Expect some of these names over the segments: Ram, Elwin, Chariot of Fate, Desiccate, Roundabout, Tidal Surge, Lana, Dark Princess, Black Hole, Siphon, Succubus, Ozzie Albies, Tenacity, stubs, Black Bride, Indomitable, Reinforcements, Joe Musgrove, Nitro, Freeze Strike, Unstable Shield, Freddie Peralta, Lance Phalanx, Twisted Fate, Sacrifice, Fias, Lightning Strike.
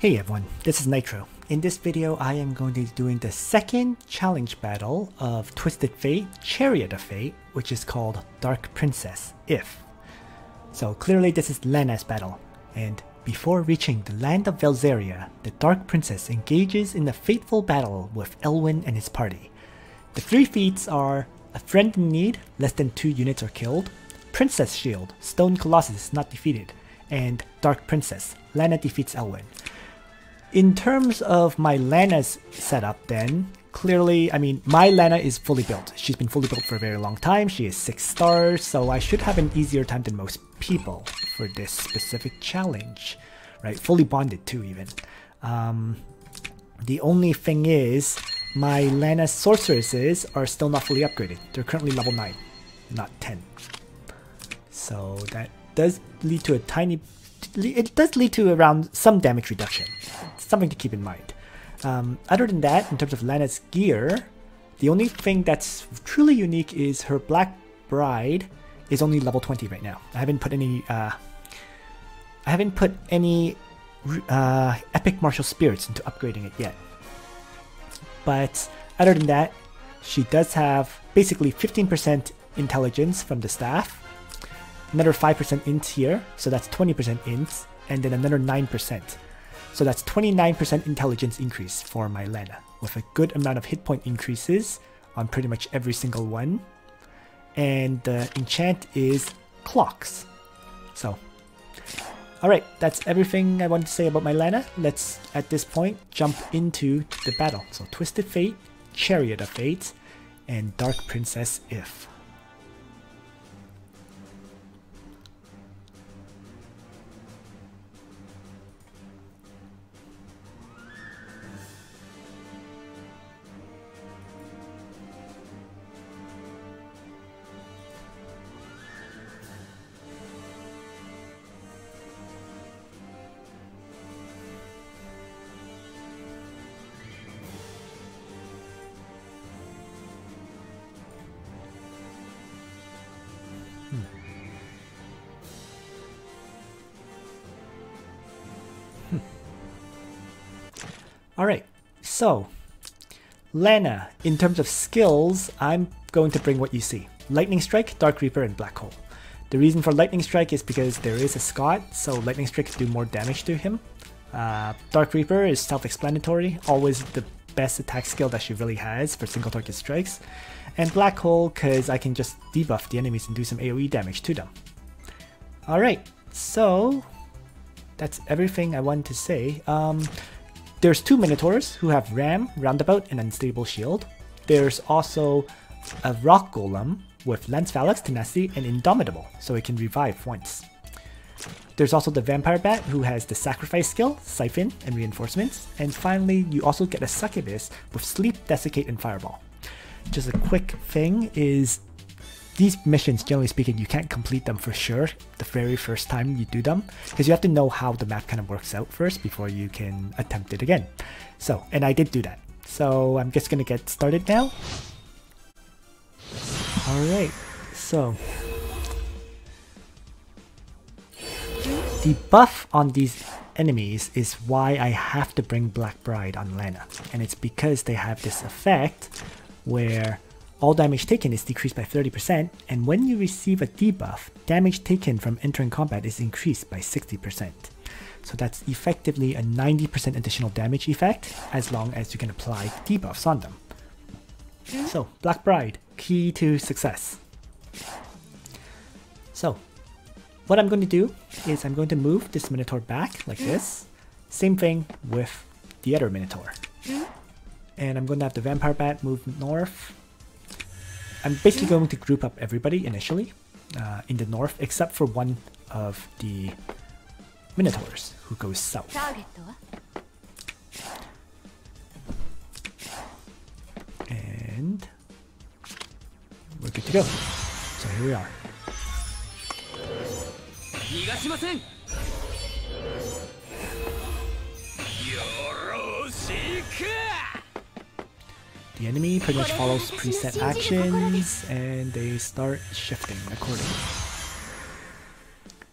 Hey everyone, this is Nitro. In this video I am going to be doing the second challenge battle of Twisted Fate, Chariot of Fate, which is called Dark Princess, If. So clearly this is Lana's battle, and before reaching the land of Valseria, the Dark Princess engages in a fateful battle with Elwin and his party. The three feats are a friend in need, less than 2 units are killed, Princess Shield, Stone Colossus is not defeated, and Dark Princess, Lana defeats Elwin. In terms of my Lana's setup then, clearly, I mean, my Lana is fully built. She's been fully built for a very long time. She is 6 stars, so I should have an easier time than most people for this specific challenge, right? Fully bonded too, even. The only thing is, my Lana's sorceresses are still not fully upgraded. They're currently level 9, not 10. So that does lead to a tiny... It does lead to around some damage reduction. Something to keep in mind. Other than that, in terms of Lana's gear, the only thing that's truly unique is her Black Bride is only level 20 right now. I haven't put any epic martial spirits into upgrading it yet. But other than that, she does have basically 15% intelligence from the staff, another 5% int here, so that's 20% int, and then another 9%. So that's 29% intelligence increase for my Lana, with a good amount of hit point increases on pretty much every single one. And the enchant is clocks. So, alright, that's everything I wanted to say about my Lana. Let's, at this point, jump into the battle. So Twisted Fate, Chariot of Fate, and Dark Princess If. Alright, so Lana, in terms of skills, I'm going to bring what you see. Lightning Strike, Dark Reaper, and Black Hole. The reason for Lightning Strike is because there is a Scot, so Lightning Strikes do more damage to him. Dark Reaper is self-explanatory, always the best attack skill that she really has for single target strikes. And Black Hole, because I can just debuff the enemies and do some AoE damage to them. Alright, so that's everything I wanted to say. There's 2 Minotaurs who have Ram, Roundabout, and Unstable Shield. There's also a Rock Golem with Lance Phalanx, Tenacity, and Indomitable, so it can revive once. There's also the Vampire Bat who has the Sacrifice skill, Siphon, and Reinforcements. And finally, you also get a Succubus with Sleep, Desiccate, and Fireball. Just a quick thing is, these missions, generally speaking, you can't complete them for sure the very first time you do them, because you have to know how the map kind of works out first before you can attempt it again. So, and I did do that. So I'm just gonna get started now. Alright, so the buff on these enemies is why I have to bring Black Bride on Lana, and it's because they have this effect where all damage taken is decreased by 30%, and when you receive a debuff, damage taken from entering combat is increased by 60%. So that's effectively a 90% additional damage effect, as long as you can apply debuffs on them. So, Black Bride, key to success. So, what I'm going to do is I'm going to move this Minotaur back, like this. Same thing with the other Minotaur. And I'm going to have the Vampire Bat move north. I'm basically going to group up everybody initially in the north, except for one of the Minotaurs who goes south. And we're good to go. So here we are. The enemy pretty much follows preset actions, and they start shifting accordingly.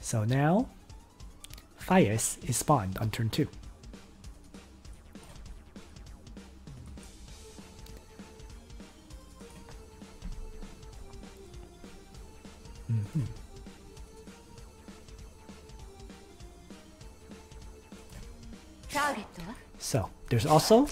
So now, Fias is spawned on turn 2. So there's also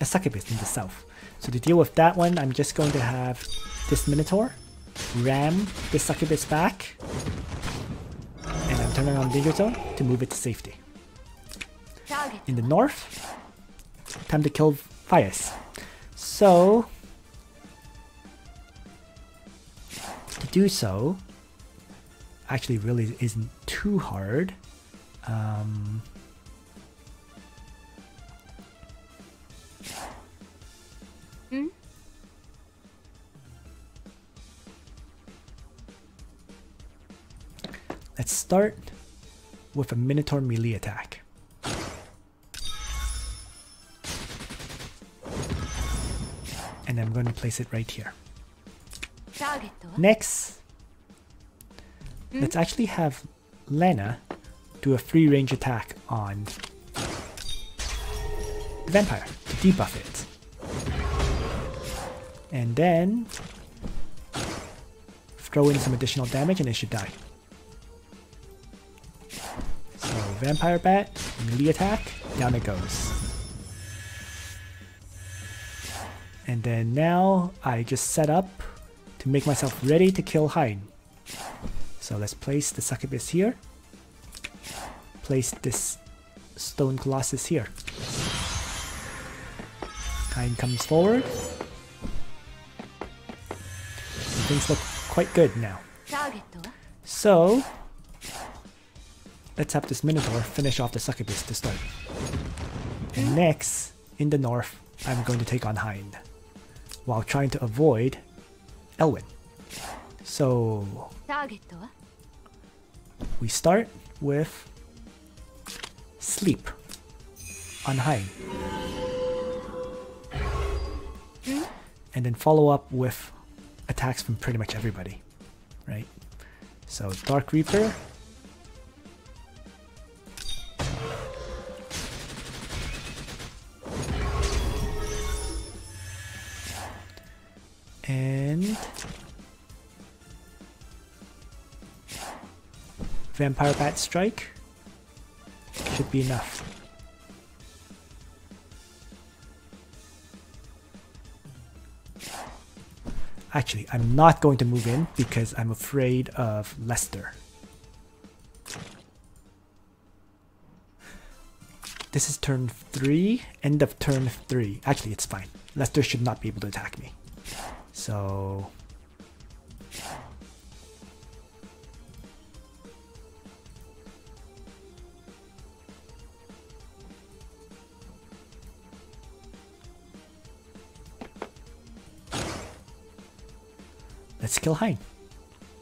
a Succubus in the south. So to deal with that one, I'm just going to have this Minotaur ram this Succubus back, and I'm turning on Danger Zone to move it to safety. In the north, time to kill Fias. So to do so actually really isn't too hard. Let's start with a Minotaur melee attack. And I'm going to place it right here. Next, let's actually have Lana do a free range attack on the vampire to debuff it. And then throw in some additional damage and it should die. So vampire bat, melee attack, down it goes. And then now I just set up to make myself ready to kill Hyde. So let's place the Succubus here. Place this Stone Colossus here. Hyde comes forward. Things look quite good now. So let's have this Minotaur finish off the Succubus to start. And next, in the north, I'm going to take on Hind while trying to avoid Elwin. So we start with Sleep on Hind, and then follow up with attacks from pretty much everybody, right? So Dark Reaper, and Vampire Bat Strike should be enough. Actually, I'm not going to move in because I'm afraid of Lester. This is turn 3, end of turn 3. Actually, it's fine. Lester should not be able to attack me. So let's kill Hein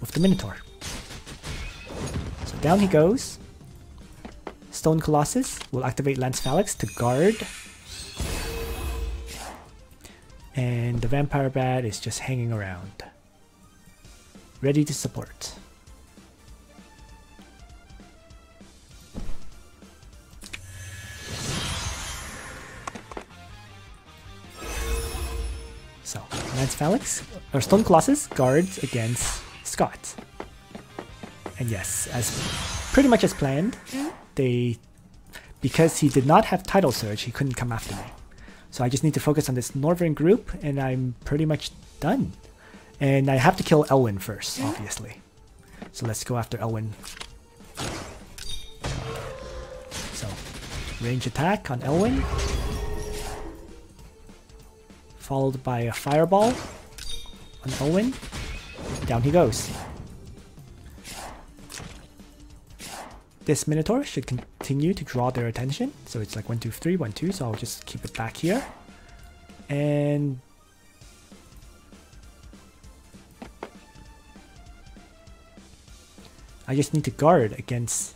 with the Minotaur. So down he goes. Stone Colossus will activate Lance Phalanx to guard. And the Vampire Bat is just hanging around, ready to support. So Lance Phalanx, or Stone Colossus, guards against Scott. And yes, as pretty much as planned, because he did not have Tidal Surge, he couldn't come after me. So I just need to focus on this northern group, and I'm pretty much done. And I have to kill Elwin first, obviously. So let's go after Elwin. So, range attack on Elwin, followed by a Fireball on Elwin. Down he goes. This Minotaur should continue to draw their attention. So it's like 1, 2, 3, 1, 2. So I'll just keep it back here. And I just need to guard against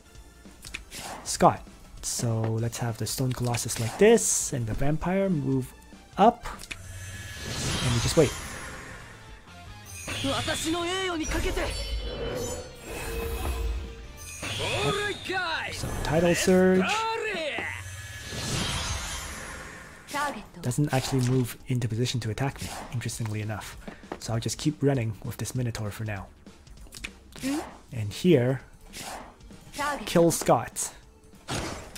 Scott. So let's have the Stone Colossus like this. And the Vampire move up. And we just wait. So Tidal Surge doesn't actually move into position to attack me, interestingly enough. So I'll just keep running with this Minotaur for now. And here, kill Scott.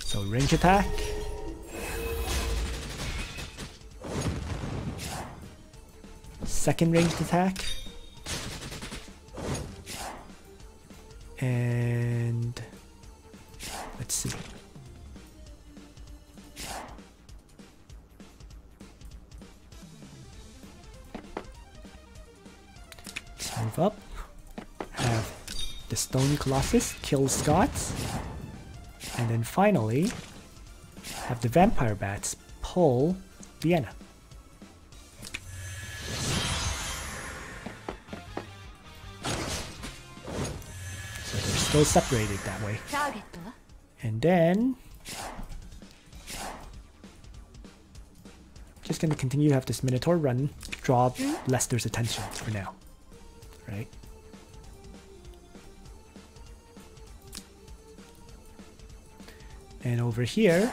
So range attack. Second ranged attack. And let's see. Let's move up. Have the Stone Colossus kill Scott. And then finally, have the Vampire Bats pull Vienna. So they're still separated that way. And then, just gonna continue to have this Minotaur run, draw Lester's attention for now, right? And over here,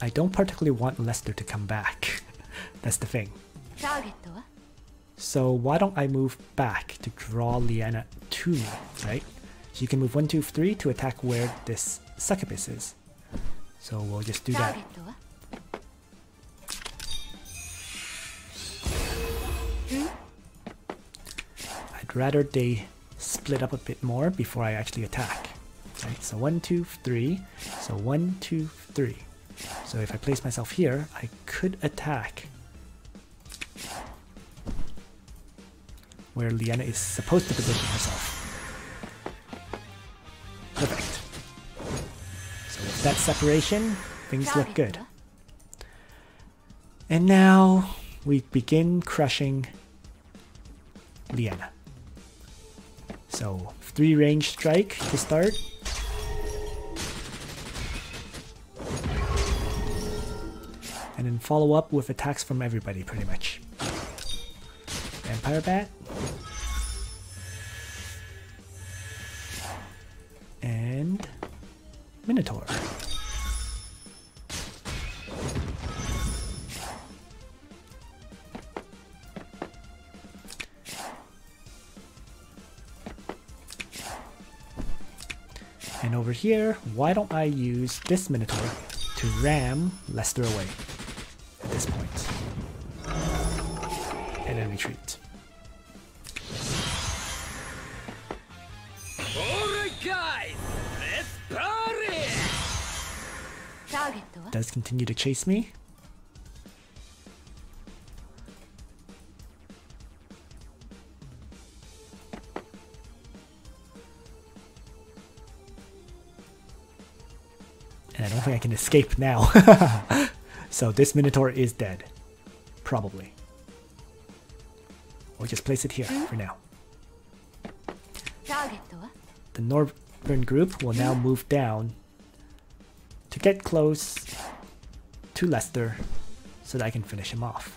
I don't particularly want Lester to come back. That's the thing. So why don't I move back to draw Lyanna to me, right? So you can move 1, 2, 3 to attack where this succubus is. So we'll just do that. I'd rather they split up a bit more before I actually attack. Right, so 1, 2, 3. So 1, 2, 3. So if I place myself here, I could attack where Lyanna is supposed to position herself. Perfect. So with that separation, things look good. And now we begin crushing Lyanna. So 3 range strike to start. And then follow up with attacks from everybody pretty much. Vampire Bat. And Minotaur. And over here, why don't I use this Minotaur to ram Lester away at this point. And then retreat. Alright guys, let's party! Does continue to chase me. I can escape now. So this Minotaur is dead. Probably. We'll just place it here for now. The northern group will now move down to get close to Lester so that I can finish him off.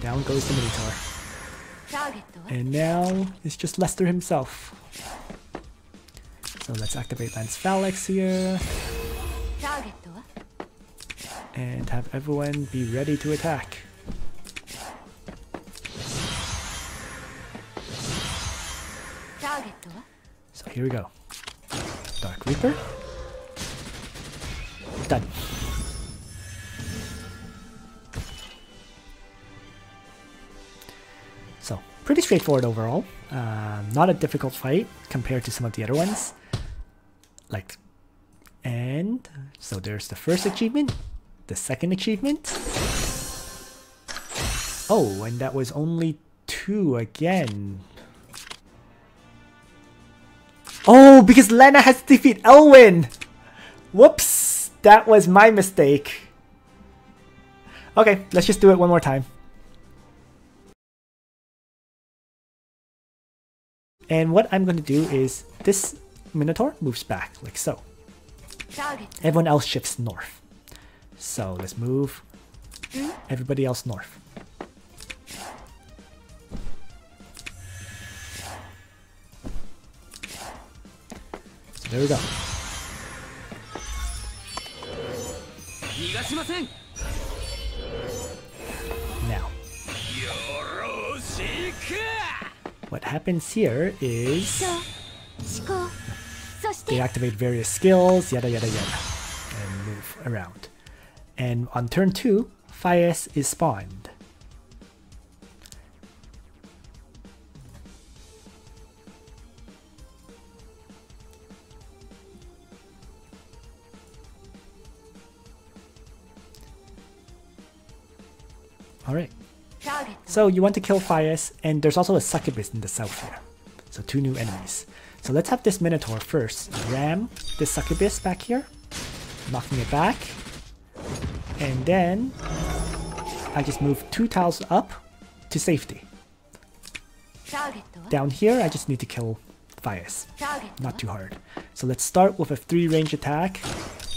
Down goes the Minotaur. And now it's just Lester himself. So let's activate Lance Phalanx here. And have everyone be ready to attack. So here we go. Dark Reaper. Done. Pretty straightforward overall, not a difficult fight compared to some of the other ones. Like, and so there's the first achievement, the second achievement. Oh, and that was only 2 again. Oh, because Lana has to defeat Elwin! Whoops, that was my mistake. Okay, let's just do it one more time. And what I'm going to do is this Minotaur moves back, like so. Everyone else shifts north. So let's move everybody else north. There we go. Now, what happens here is they activate various skills, yada yada yada, and move around. And on turn 2, Fias is spawned. Alright. So you want to kill Fias, and there's also a Succubus in the south here. So 2 new enemies. So let's have this Minotaur first. Ram this Succubus back here, knocking it back. And then I just move 2 tiles up to safety. Down here I just need to kill Fias. Not too hard. So let's start with a 3 range attack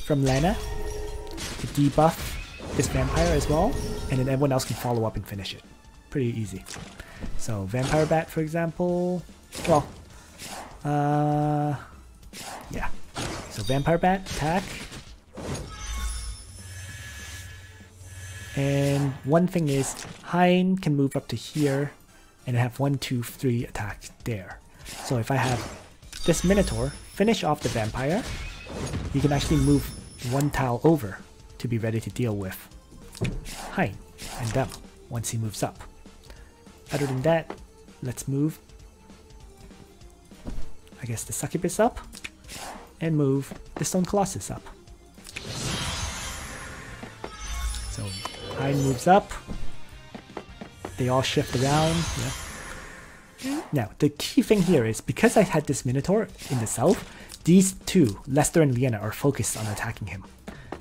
from Lana to debuff this vampire as well, and then everyone else can follow up and finish it. Pretty easy. So Vampire Bat, for example, well, yeah. So Vampire Bat attack. And one thing is, Hein can move up to here and have 1, 2, 3 attacks there. So if I have this Minotaur finish off the vampire, you can actually move 1 tile over to be ready to deal with Hein and them once he moves up. Other than that, let's move, I guess, the Succubus up and move the Stone Colossus up. So Hein moves up, they all shift around. Yeah. Now the key thing here is, because I had this Minotaur in the south, these two, Lester and Lyanna, are focused on attacking him.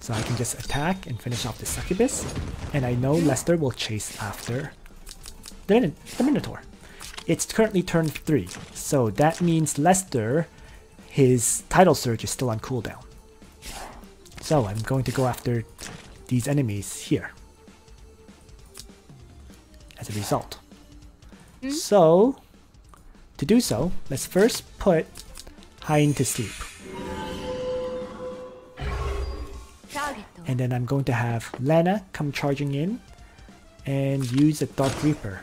So I can just attack and finish off the Succubus, and I know Lester will chase after the Minotaur. It's currently turn 3, so that means Lester, his Tidal Surge is still on cooldown. So I'm going to go after these enemies here as a result. So to do so, let's first put Hein to sleep. And then I'm going to have Lana come charging in and use a Dark Reaper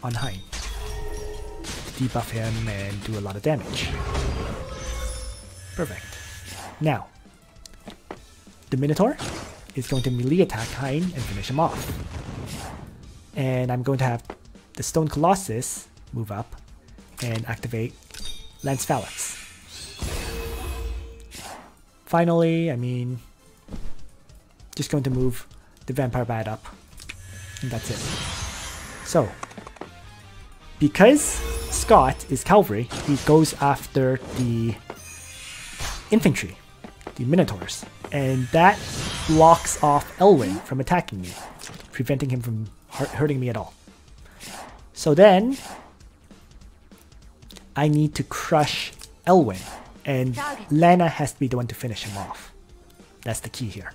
on Hein to debuff him and do a lot of damage. Perfect. Now, the Minotaur is going to melee attack Hein and finish him off. And I'm going to have the Stone Colossus move up and activate Lance Phalanx. Finally, I mean, just going to move the Vampire Bat up, and that's it. So, because Scott is cavalry, he goes after the infantry, the Minotaurs, and that blocks off Elwin from attacking me, preventing him from hurting me at all. So then, I need to crush Elwin, and Lana has to be the one to finish him off. That's the key here.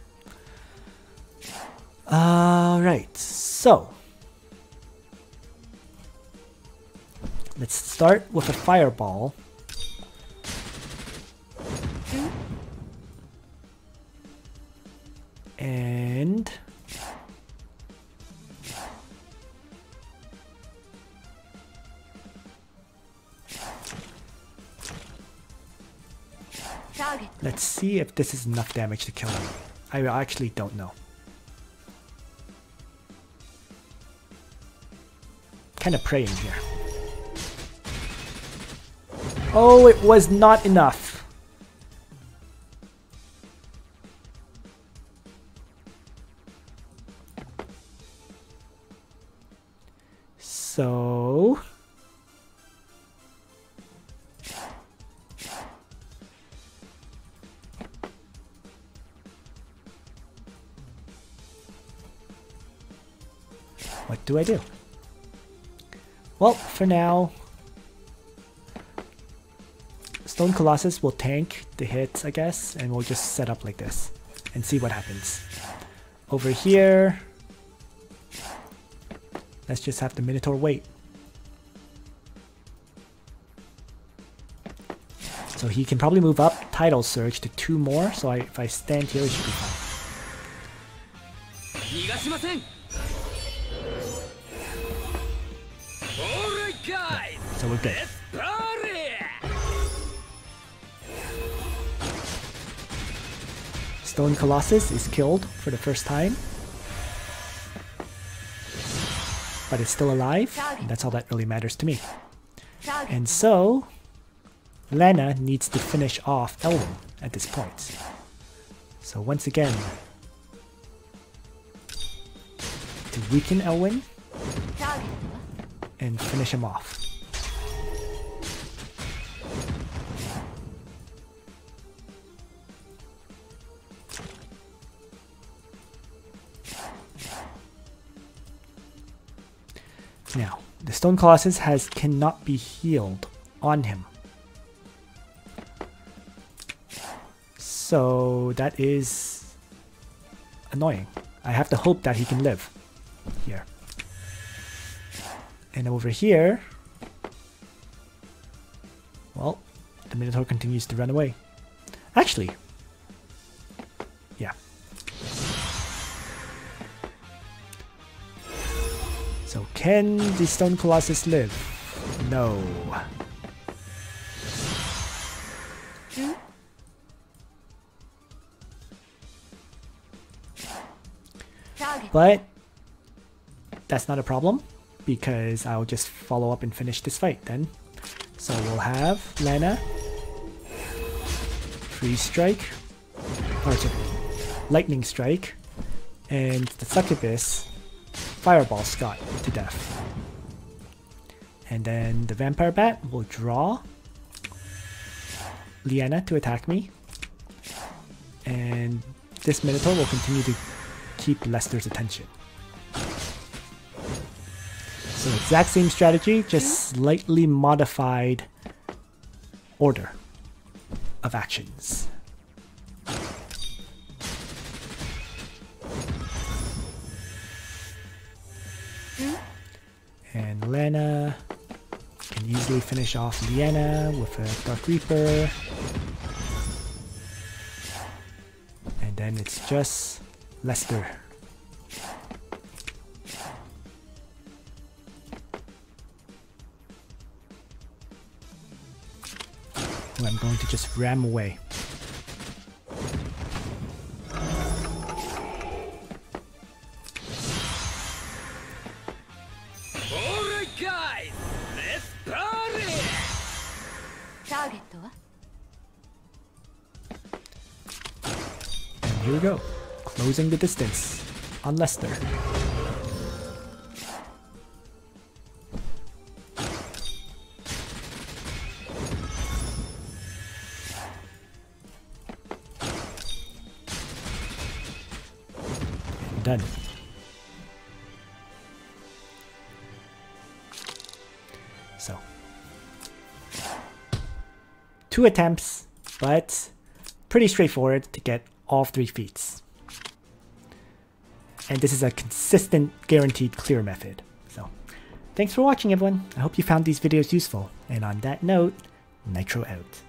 Alright, so let's start with a Fireball. And let's see if this is enough damage to kill him. I actually don't know. Kind of praying here. Oh, it was not enough. So what do I do? Well, for now, Stone Colossus will tank the hits, I guess, and we'll just set up like this and see what happens. Over here, let's just have the Minotaur wait. So he can probably move up Tidal Surge to 2 more, so if I stand here, he should be fine. Alright guys! Yeah. So we're good. Stone Colossus is killed for the first time. But it's still alive, and that's all that really matters to me. And so... Lana needs to finish off Elwin at this point. So once again, to weaken Elwin and finish him off. Now, the Stone Colossus cannot be healed on him. So that is annoying. I have to hope that he can live here. And over here, well, the Minotaur continues to run away. Actually, yeah. So can the Stone Colossus live? No. But that's not a problem, because I'll just follow up and finish this fight then. So we'll have Lana, Freeze Strike, or sorry, Lightning Strike, and the Succubus Fireball Scott to death. And then the Vampire Bat will draw Lana to attack me, and this Minotaur will continue to keep Lester's attention. So exact same strategy, just slightly modified order of actions. And Lana can easily finish off Lana with a Dark Reaper. And then it's just Lester. Who I'm going to just ram away. Alright guys, let's party. Target. And here we go. Closing the distance on Lester. And done. So, 2 attempts, but pretty straightforward to get all 3 feats. And this is a consistent, guaranteed clear method. So, thanks for watching everyone. I hope you found these videos useful. And on that note, Nitro out.